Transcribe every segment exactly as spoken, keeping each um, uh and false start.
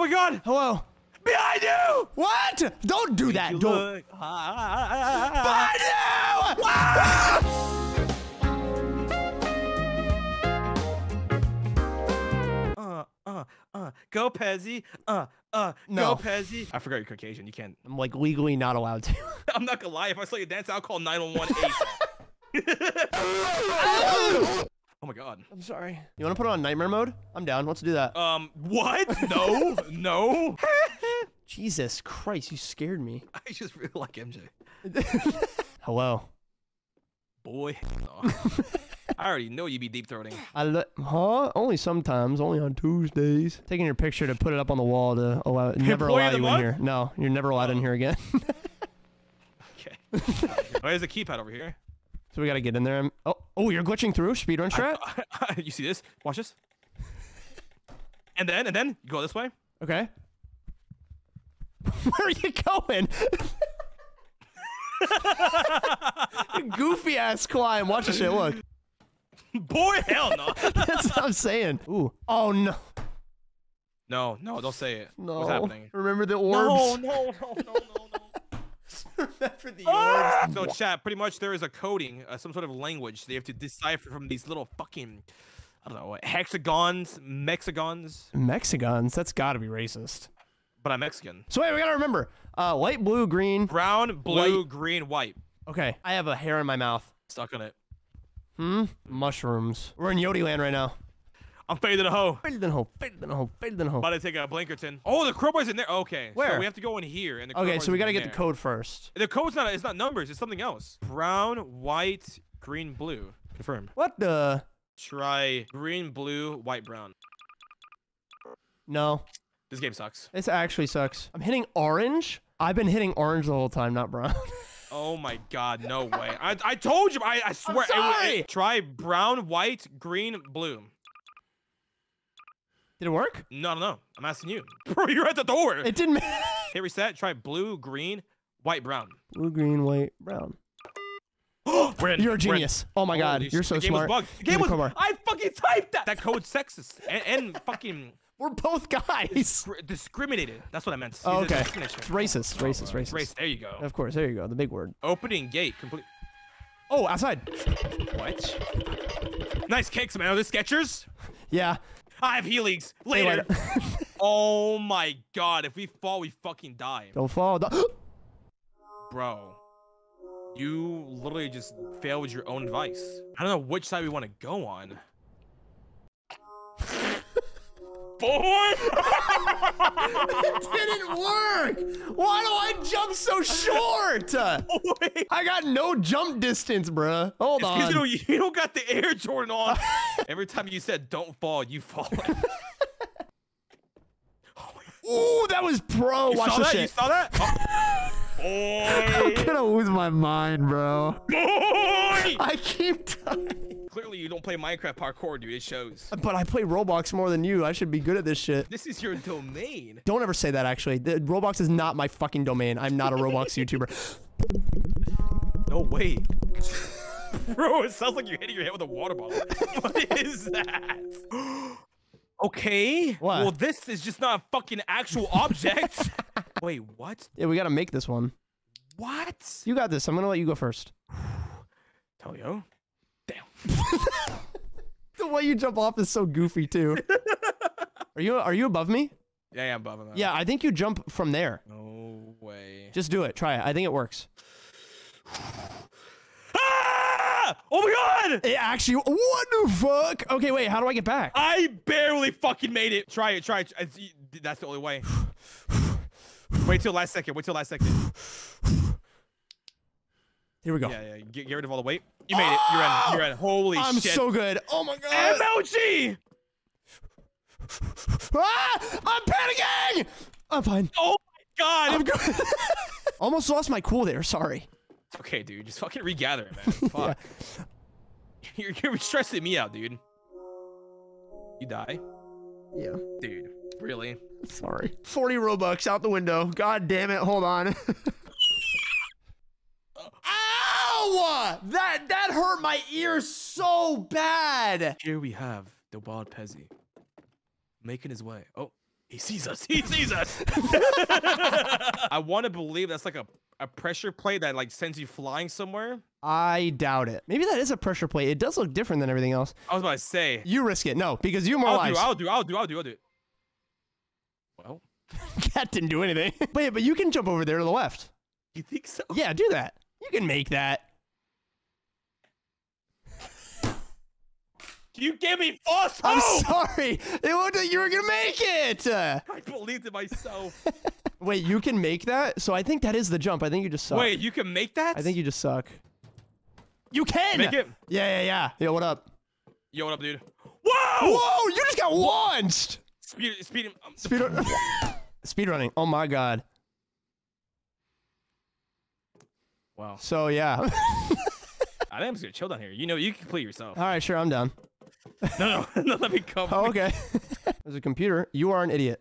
Oh my god! Hello. Behind you! What? Don't do that. You Don't. Behind you! Ah! Uh, uh, go Pezzy. Uh, uh, no. Go Pezzy. I forgot you're Caucasian. You can't. I'm like legally not allowed to. I'm not gonna lie. If I saw you dance, I'll call nine one one. Oh my god. I'm sorry. You wanna put it on nightmare mode? I'm down. Let's do that. Um, what? No, no. Jesus Christ, you scared me. I just really like M J. Hello. Boy. Oh. I already know you be deep throating. I let, huh? Only sometimes, only on Tuesdays. Taking your picture to put it up on the wall to allow, never allow you in here. No, you're never allowed in here again. Okay. Oh, there's a keypad over here. So we gotta get in there. Oh, oh, you're glitching through speedrun strat. I, I, I, you see this? Watch this. And then, and then you go this way. Okay. Where are you going? You goofy ass climb. Watch this shit. Look. Boy, hell no. That's what I'm saying. Ooh. Oh, no. No, no, don't say it. No. What's happening? Remember the orbs? No, no, no, no, no, no. Remember the ah! orbs? So, chat, pretty much there is a coding, uh, some sort of language they have to decipher from these little fucking, I don't know, hexagons, mexagons. Mexagons? That's gotta be racist. But I'm Mexican. So, wait, we gotta remember. Uh, light blue, green. Brown, blue, white. green, white. Okay, I have a hair in my mouth. Stuck on it. Hmm? Mushrooms. We're in Yodi land right now. I'm faded a hoe. Faded a hoe. Faded a hoe. Faded a hoe. About to take a Blinkerton. Oh, the crowbar's in there. Okay. Where? So we have to go in here. And the okay, so we got to get there. the code first. The code's not, it's not numbers. It's something else. Brown, white, green, blue. Confirm. What the? Try green, blue, white, brown. No. This game sucks. This actually sucks. I'm hitting orange. I've been hitting orange the whole time, not brown. Oh my god, no way. I, I told you, I, I swear. I'm sorry. It, it, try brown, white, green, blue. Did it work? No, no, no. I'm asking you. Bro, you're at the door. It didn't matter. Hit reset, try blue, green, white, brown. Blue, green, white, brown. We're in. You're a genius. Oh my god, Holy you're so the smart. Game was bugged. The game was, was, I fucking typed that. That code's sexist and, and fucking... We're both guys. Discri discriminated. That's what I meant. Oh, okay. It's racist. Racist. Racist. Race. There you go. Of course. There you go. The big word. Opening gate. Complete. Oh, outside. What? Nice cakes, man. Are these Skechers? Yeah. I have Heelys. Later. Hey, oh my god. If we fall, we fucking die. Don't fall. Don't Bro. You literally just failed your own advice. I don't know which side we want to go on. Boy! It didn't work! Why do I jump so short? Oh, I got no jump distance, bruh. Hold it's on. You don't, you don't got the Air Jordan on. Every time you said don't fall, you fall. Ooh, that was pro. You Watch saw that? Shit. You saw that? Oh. Boy! I'm gonna lose my mind, bro. Boy! I keep dying. Clearly, you don't play Minecraft parkour, dude. It shows. But I play Roblox more than you. I should be good at this shit. This is your domain. Don't ever say that, actually. The, Roblox is not my fucking domain. I'm not a Roblox YouTuber. No way. Bro, it sounds like you're hitting your head with a water bottle. What is that? Okay. What? Well, this is just not a fucking actual object. Wait, what? Yeah, we gotta make this one. What? You got this. I'm gonna let you go first. Tell you. Damn. The way you jump off is so goofy too. Are you are you above me? Yeah, yeah, I'm above him. Yeah, I think you jump from there. No way. Just do it. Try it. I think it works. Ah! Oh my god! It actually. What the fuck? Okay, wait. How do I get back? I barely fucking made it. Try it. Try it. That's the only way. Wait till last second. Wait till last second. Here we go. Yeah, yeah. Get, get rid of all the weight. You made it. You're in. You're in. Holy I'm shit. I'm so good. Oh my god. M L G! Ah! I'm panicking! I'm fine. Oh my god. I'm good. Almost lost my cool there. Sorry. It's okay, dude. Just fucking regather it, man. Fuck. Yeah. You're, you're stressing me out, dude. You die? Yeah. Dude. Really? Sorry. forty Robux out the window. God damn it. Hold on. Ow! That that hurt my ear so bad. Here we have the wild Pezzy making his way. Oh, He sees us. He sees us. I want to believe that's like a, a pressure plate that like sends you flying somewhere. I doubt it. Maybe that is a pressure plate. It does look different than everything else. I was about to say. You risk it. No, because you more I'll lives. Do, I'll do, I'll do, I'll do, I'll do it. Well. That didn't do anything. But yeah, but you can jump over there to the left. You think so? Yeah, do that. You can make that. You gave me false hope! I'm sorry! It looked like you were gonna make it! I believed in myself. Wait, you can make that? So I think that is the jump. I think you just suck. Wait, you can make that? I think you just suck. You can! Make it! Yeah, yeah, yeah. Yo, what up? Yo, what up, dude? Whoa! Whoa! You just got launched! Speed, speed, um, speed, run speed running. Oh my god. Wow. So yeah. I think I'm just gonna chill down here. You know, you can complete yourself. All right, sure, I'm done. No, no, no, let me come. Oh, okay. There's a computer. You are an idiot.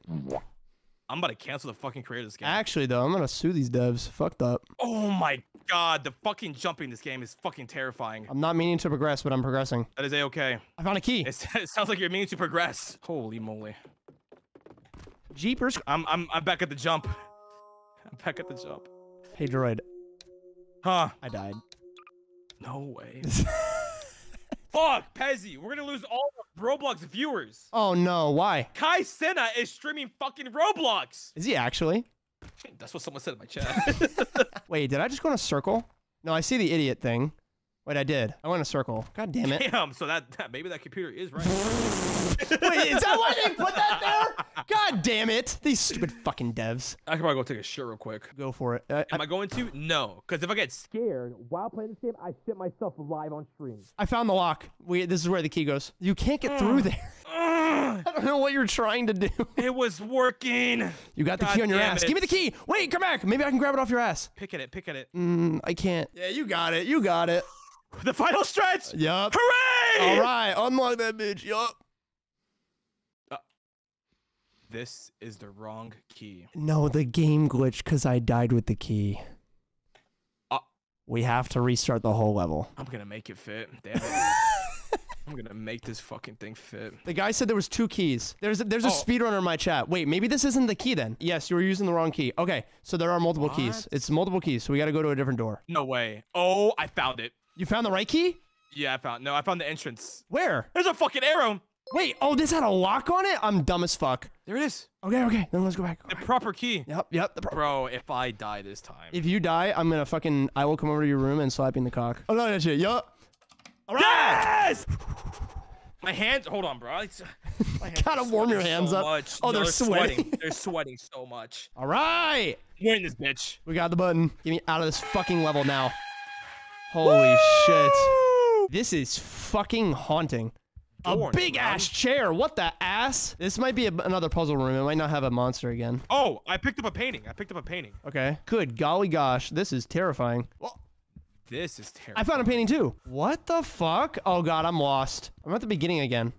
I'm about to cancel the fucking career of this game. Actually, though, I'm gonna sue these devs. Fucked up. Oh my god, the fucking jumping in this game is fucking terrifying. I'm not meaning to progress, but I'm progressing. That is a-okay. I found a key. It's, it sounds like you're meaning to progress. Holy moly. Jeepers. I'm, I'm, I'm back at the jump. I'm back at the jump. Hey, droid. Huh? I died. No way. Fuck, Pezzy, we're gonna lose all of Roblox viewers. Oh no, why? Kai Senna is streaming fucking Roblox. Is he actually? That's what someone said in my chat. Wait, did I just go in a circle? No, I see the idiot thing. Wait, I did. I went in a circle. God damn it. Damn, so that, that maybe that computer is right. Wait, is that why they put that there? God damn it. These stupid fucking devs. I can probably go take a shit real quick. Go for it. Uh, Am I, I going to? No. Because if I get scared while playing this game, I shit myself live on stream. I found the lock. We, this is where the key goes. You can't get uh, through there. Uh, I don't know what you're trying to do. It was working. You got God the key on your ass. It. Give me the key. Wait, come back. Maybe I can grab it off your ass. Pick at it. Pick at it. Mm, I can't. Yeah, you got it. You got it. The final stretch! Yup. Hooray! All right, unlock that bitch, yup. Uh, this is the wrong key. No, the game glitched because I died with the key. Uh, we have to restart the whole level. I'm gonna make it fit, damn it. I'm gonna make this fucking thing fit. The guy said there was two keys. There's a, there's oh. a speedrunner in my chat. Wait, maybe this isn't the key then. Yes, you were using the wrong key. Okay, so there are multiple what? keys. It's multiple keys, so we gotta go to a different door. No way. Oh, I found it. You found the right key? Yeah, I found. No, I found the entrance. Where? There's a fucking arrow. Wait, oh, this had a lock on it? I'm dumb as fuck. There it is. Okay, okay, then let's go back. Go the back. proper key. Yep, yep. The pro Bro, if I die this time. If you die, I'm gonna fucking, I will come over to your room and slap you in the cock. Oh, no, that shit, yup. All right. Yes! My hands, hold on, bro. It's, my hands gotta warm your hands so up. Much. Oh, no, they're, they're sweating. sweating. They're sweating so much. All right. We're in this bitch. We got the button. Get me out of this fucking level now. Holy Woo! shit. This is fucking haunting. Dorn, a big man. ass chair. What the ass? This might be a, another puzzle room. It might not have a monster again. Oh, I picked up a painting. I picked up a painting. Okay. Good golly gosh. This is terrifying. Well, this is terrifying. I found a painting too. What the fuck? Oh god, I'm lost. I'm at the beginning again.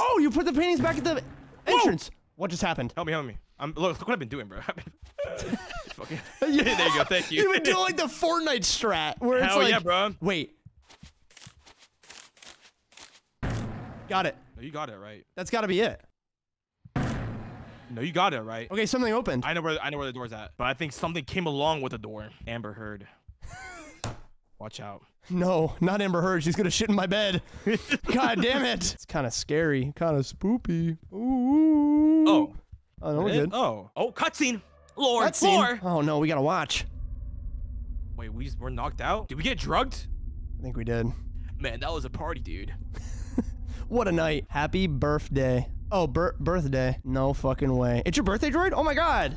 Oh, you put the paintings back at the entrance. Whoa! What just happened? Help me, help me. I'm, look, look what I've been doing, bro. Fucking, yeah, there you go. Thank you. You been doing like the Fortnite strat where Hell it's like, yeah, bro. Wait. Got it. No, you got it right. That's got to be it. No, you got it right. Okay, something opened. I know where I know where the door's at, but I think something came along with the door. Amber Heard. Watch out. No, not Amber Heard. She's gonna shit in my bed. God damn it. It's kind of scary. Kind of spoopy. Ooh. Oh. Oh, no, we're good. Oh. Oh, cutscene. Lord. Cutscene. Lord. Oh, no, we gotta watch. Wait, we just, we're knocked out? Did we get drugged? I think we did. Man, that was a party, dude. What a night. Happy birthday. Oh, bir birthday. No fucking way. It's your birthday, droid? Oh, my God.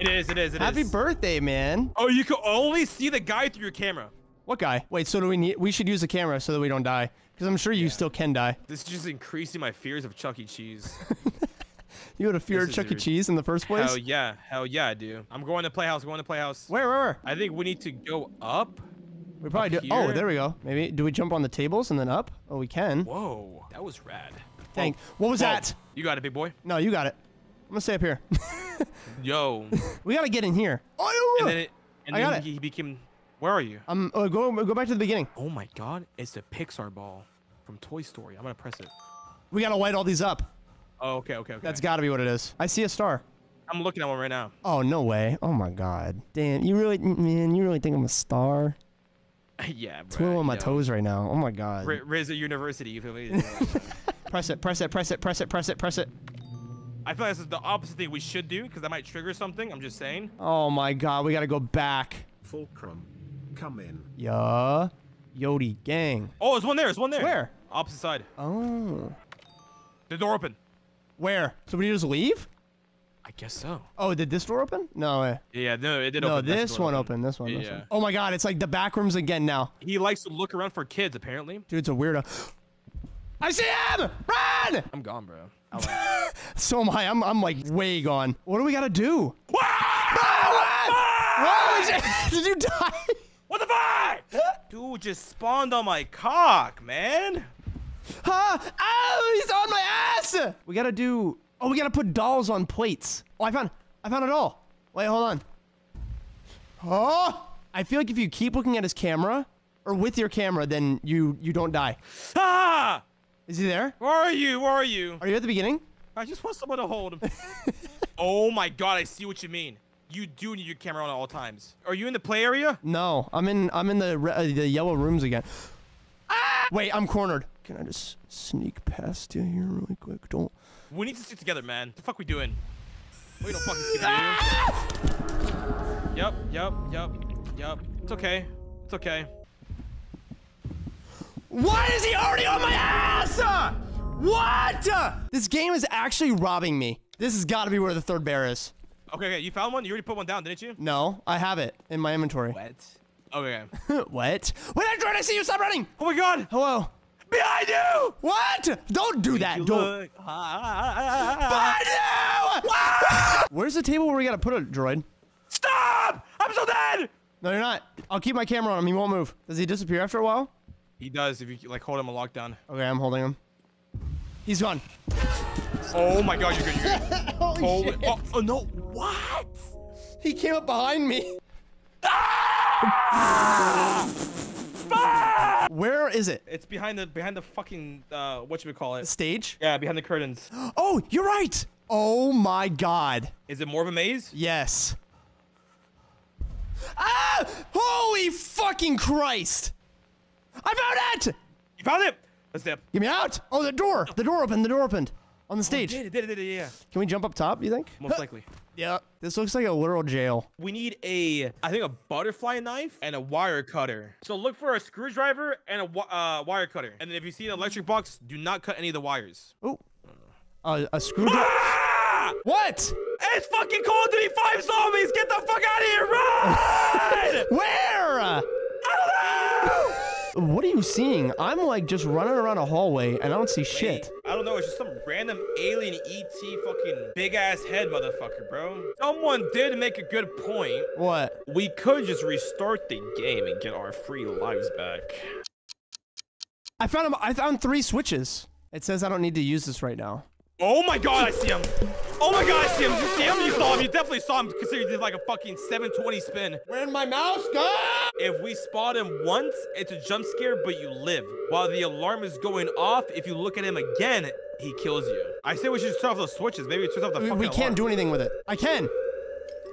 It is, it is, it Happy is. Happy birthday, man. Oh, you can only see the guy through your camera. What guy? Wait, so do we need... We should use the camera so that we don't die. Because I'm sure you yeah. still can die. This is just increasing my fears of Chuck E. Cheese. You had a fear of Chuck E. Cheese in the first place? Hell yeah. Hell yeah, I do. I'm going to Playhouse. Going to Playhouse. Where, where, where? I think we need to go up. We probably up do. Here. Oh, there we go. Maybe. Do we jump on the tables and then up? Oh, we can. Whoa. That was rad. Dang. Oh. What was oh. that? You got it, big boy. No, you got it. I'm going to stay up here. Yo. We got to get in here. Oh, yeah. And then, it, and I then got he, it. he became... Where are you? Um, uh, go, go back to the beginning. Oh, my God. It's the Pixar ball from Toy Story. I'm going to press it. We got to light all these up. Oh, okay, okay, okay. That's got to be what it is. I see a star. I'm looking at one right now. Oh, no way. Oh, my God. Damn, you really, man, you really think I'm a star? Yeah, bro. Twiddling on my toes right now. Oh, my God. R Riz at university, you feel me? Press it, press it, press it, press it, press it, press it. I feel like this is the opposite thing we should do, because that might trigger something. I'm just saying. Oh, my God. We got to go back. Fulcrum, come in. Yeah. Yodi gang. Oh, there's one there. There's one there. Where? Opposite side. Oh. The door open. Where? Somebody just leave? I guess so. Oh, did this door open? No way. Yeah, no, it did no, open. No, this one opened. Open. This one. Yeah. This one. Oh my God, it's like the back rooms again now. He likes to look around for kids, apparently. Dude, it's a weirdo. I see him! Run! I'm gone, bro. I so am I. I'm, I'm like way gone. What do we gotta do? What? What? Did you die? What the fuck? Dude just spawned on my cock, man. Huh? Oh, he's on my ass! We gotta do... Oh, we gotta put dolls on plates. Oh, I found... I found it all. Wait, hold on. Oh! I feel like if you keep looking at his camera, or with your camera, then you you don't die. Ah! Is he there? Where are you? Where are you? Are you at the beginning? I just want someone to hold him. Oh my God, I see what you mean. You do need your camera on at all times. Are you in the play area? No, I'm in I'm in the, uh, the yellow rooms again. Ah! Wait, I'm cornered. Can I just sneak past you here really quick? Don't. We need to stick together, man. What the fuck we doing? We don't fucking stick together. Yep, yep, yep, yep. It's okay. It's okay. Why is he already on my ass? What? This game is actually robbing me. This has got to be where the third bear is. Okay, okay. You found one? You already put one down, didn't you? No, I have it in my inventory. What? Okay. What? Wait, Android, I see you. Stop running. Oh my God. Hello. Behind you! What? Don't do that. Don't. Behind you! What? Where's the table where we gotta put a droid? Stop! I'm so dead! No, you're not. I'll keep my camera on him. He won't move. Does he disappear after a while? He does if you like hold him in lockdown. Okay, I'm holding him. He's gone. Oh my God, you're good. You're good. Holy Holy shit. Oh, oh no! What? He came up behind me. Where is it? It's behind the behind the fucking uh whatchamacallit stage? Yeah, behind the curtains. Oh, you're right. Oh my God. Is it more of a maze? Yes. Ah! Holy fucking Christ! I found it! You found it! Let's dip. Get me out! Oh, the door! The door opened, the door opened. On the stage. Oh, it did, it did, it did, yeah. Can we jump up top, you think? Most likely. Yeah. This looks like a literal jail. We need a, I think, a butterfly knife and a wire cutter. So look for a screwdriver and a uh, wire cutter. And then if you see an electric box, do not cut any of the wires. Oh. Uh, a screwdriver? Ah! What? It's fucking Call of Duty five zombies! Get the fuck out of here! Run! Where? I don't know! What are you seeing? I'm like just running around a hallway and I don't see shit. I don't know. It's just some random alien E T fucking big ass head motherfucker, bro. Someone did make a good point. What? We could just restart the game and get our free lives back. I found him. I found three switches. It says I don't need to use this right now. Oh my God, I see him. Oh my God, I see him. You see him? You saw him. You definitely saw him because he did like a fucking seven twenty spin. Where did my mouse go? If we spot him once, it's a jump scare, but you live. While the alarm is going off, if you look at him again, he kills you. I say we should turn off those switches. Maybe turn off the fucking alarm. We can't do anything with it. I can.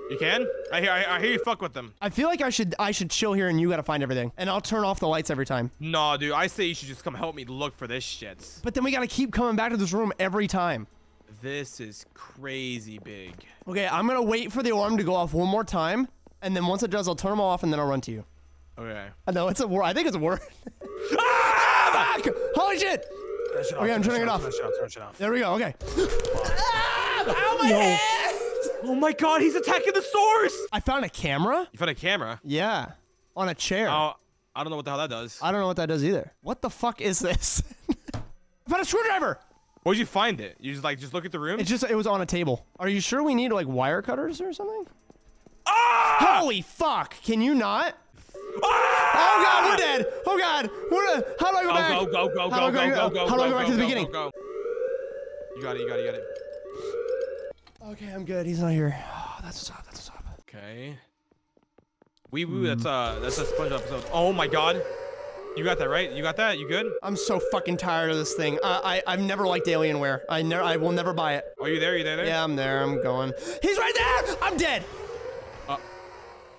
You can? I hear, I, I hear you fuck with them. I feel like I should I should chill here and you gotta find everything. And I'll turn off the lights every time. Nah, dude. I say you should just come help me look for this shit. But then we gotta keep coming back to this room every time. This is crazy big. Okay, I'm gonna wait for the alarm to go off one more time. And then once it does, I'll turn them all off and then I'll run to you. Okay. I know, it's a war. I think it's a war. Ah! Fuck! Holy shit! Turn okay, off, I'm turning it off. Turn it off, turn it off. There we go, okay. Ah! Ow, my head! Oh my God, he's attacking the source! I found a camera? You found a camera? Yeah. On a chair. Oh, I don't know what the hell that does. I don't know what that does either. What the fuck is this? I found a screwdriver! Where'd you find it? You just like, just look at the room? It's just, it was on a table. Are you sure we need like wire cutters or something? Ah! Holy fuck! Can you not? Ah! Oh God, we're dead! Oh God! We're dead. How do I go back? Go, go, go, go, go, go, go, How do I go back to the beginning? Go, go. You got it, you got it, you got it. Okay, I'm good. He's not here. Oh, that's what's up. That's what's up. Okay. Wee woo. Mm. That's uh, that's a SpongeBob episode. Oh my God. You got that right? You got that? You good? I'm so fucking tired of this thing. Uh, I I've never liked Alienware. I never. I will never buy it. Are you there? Are you there? There? Yeah, I'm there. I'm going. He's right there. I'm dead. Uh,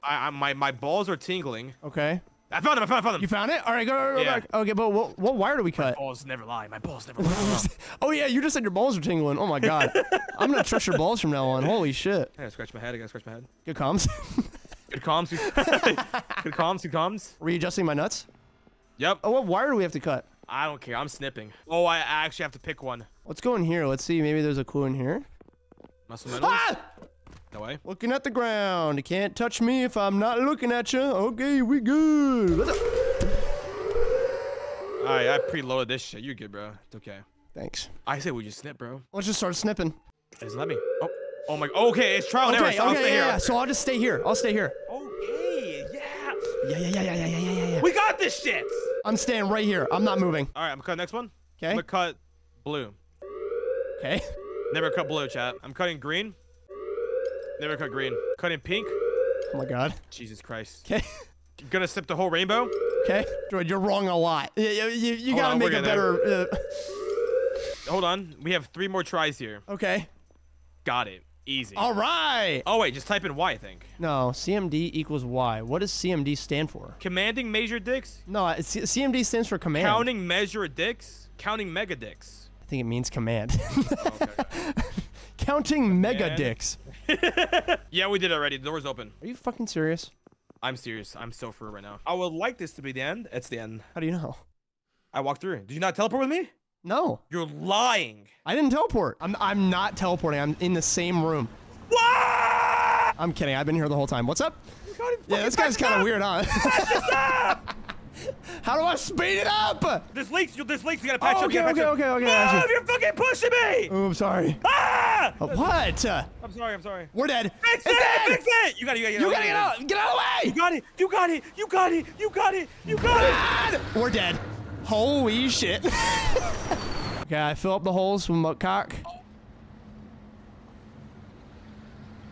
I, I my my balls are tingling. Okay. I found him. I found him. I found him. You found it? All right, go, go, go yeah. back. Okay, but what, what wire do we cut? My balls never lie. My balls never lie. Oh yeah, you just said your balls are tingling. Oh my god. I'm gonna trust your balls from now on. Holy shit. I gotta scratch my head. I gotta scratch my head. Good comms. Good comms. Good comms. Good comms. Readjusting my nuts. Yep. Oh, what wire do we have to cut? I don't care. I'm snipping. Oh, I actually have to pick one. Let's go in here. Let's see. Maybe there's a clue in here. Muscle metals? Ah! No way. Looking at the ground. You can't touch me if I'm not looking at you. Okay, we good. Let's up. All right, I preloaded this shit. You're good, bro. It's okay. Thanks. I say we just snip, bro. Let's just start snipping. Just let me. Oh, oh my. Okay, it's trial and okay, error. So okay, I'll stay yeah, here. yeah. So I'll just stay here. I'll stay here. Okay, yeah. Yeah, yeah, yeah, yeah, yeah, yeah, yeah, yeah. We got this shit. I'm staying right here. I'm not moving. All right, I'm gonna cut next one. Okay. I'm gonna cut blue. Okay. Never cut blue, chat. I'm cutting green. Never cut green. Cutting pink. Oh my god. Jesus Christ. Okay. I'm gonna sip the whole rainbow. Okay. Droid, you're wrong a lot. You, you, you, you gotta on, make a better. Uh... Hold on. We have three more tries here. Okay. Got it. Easy. All right. Oh, wait. Just type in Y, I think. No. C M D equals Y. What does C M D stand for? Commanding measure dicks? No. It's, C M D stands for command. Counting measure dicks? Counting mega dicks. I think it means command. Oh, okay. Counting command. Mega dicks. Yeah, we did it already. The door's open. Are you fucking serious? I'm serious. I'm so for it right now. I would like this to be the end. It's the end. How do you know? I walked through. Did you not teleport with me? No. You're lying. I didn't teleport. I'm, I'm not teleporting. I'm in the same room. What? I'm kidding. I've been here the whole time. What's up? Yeah, this guy's kind of weird, huh? How do I speed it up? There's leaks. There's leaks. You gotta patch oh, okay, up. Okay, okay, okay, okay. Move! Actually. You're fucking pushing me. Oh, I'm sorry. Ah! Uh, what? I'm sorry. I'm sorry. We're dead. Fix it's it! Dead. Fix it! You gotta, you gotta, you gotta get out. Get out of the way. You got it. You got it. You got it. You got it. You got it. We're dead. Holy shit. Okay, I fill up the holes with my cock. Oh.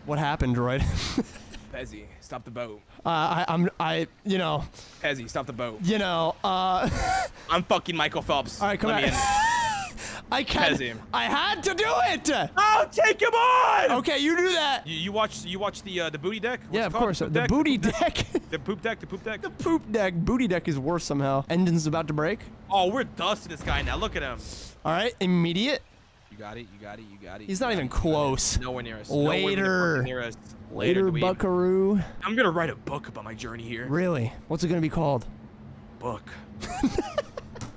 What happened, droid? Pezzy, stop the boat. Uh, I, I'm, I, you know. Pezzy, stop the boat. You know, uh. I'm fucking Michael Phelps. All right, come on. I can't. Pezzy. I had to do it. I'll take him on. Okay, you do that. You, you watch, you watch the uh, the booty deck. What's yeah, of course. The, the deck, booty the deck. deck. The poop deck. The poop deck. The poop deck. Booty deck is worse somehow. Engine's about to break. Oh, we're dusting this guy now. Look at him. All right, immediate. You got it. You got it. You got it. He's not even close. Nowhere near us. Later. Near us. Later, Later buckaroo. Even... I'm gonna write a book about my journey here. Really? What's it gonna be called? Book. Are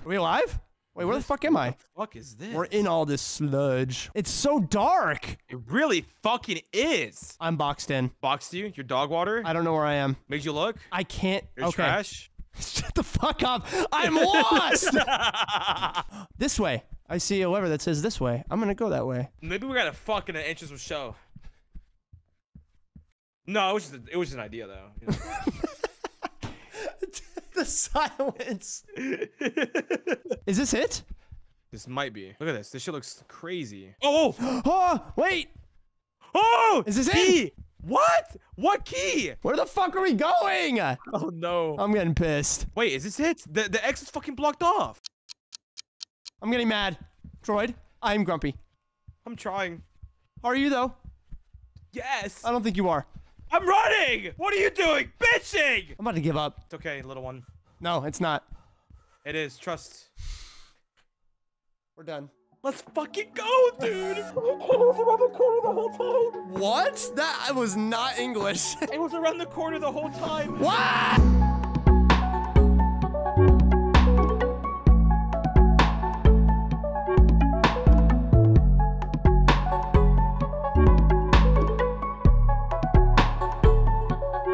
we alive? Wait, where the fuck am I? What the fuck is this? We're in all this sludge. It's so dark. It really fucking is. I'm boxed in. Boxed you? Your dog water? I don't know where I am. Made you look? I can't. You're okay. Trash? Shut the fuck up. I'm lost. This way. I see a lever that says this way. I'm gonna go that way. Maybe we got a fucking entrance with show. No, it was just, a, it was just an idea though. You know? The silence. Is this it? This might be. Look at this. This shit looks crazy. Oh! Oh! Wait! Oh! Is this key? It? What? What key? Where the fuck are we going? Oh no! I'm getting pissed. Wait, is this it? The the X is fucking blocked off. I'm getting mad, droid. I'm grumpy. I'm trying. Are you though? Yes. I don't think you are. I'm running! What are you doing? Bitching! I'm about to give up. It's okay, little one. No, it's not. It is. Trust. We're done. Let's fucking go, dude! It was around the corner the whole time. What? That was not English. It was around the corner the whole time. What?